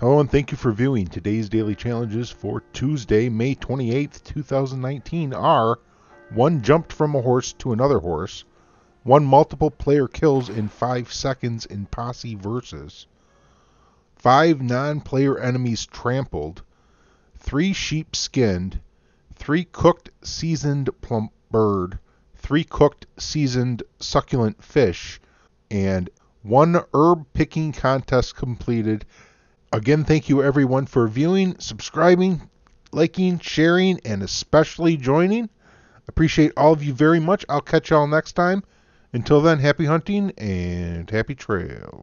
Hello and thank you for viewing. Today's daily challenges for Tuesday, May 28th, 2019 are: 1 jumped from a horse to another horse, 1 multiple player kills in 5 seconds in Posse Versus, 5 non-player enemies trampled, 3 sheep skinned, 3 cooked seasoned plump bird, 3 cooked seasoned succulent fish, and 1 herb picking contest completed. Again, thank you everyone for viewing, subscribing, liking, sharing, and especially joining. Appreciate all of you very much. I'll catch y'all next time. Until then, happy hunting and happy trails.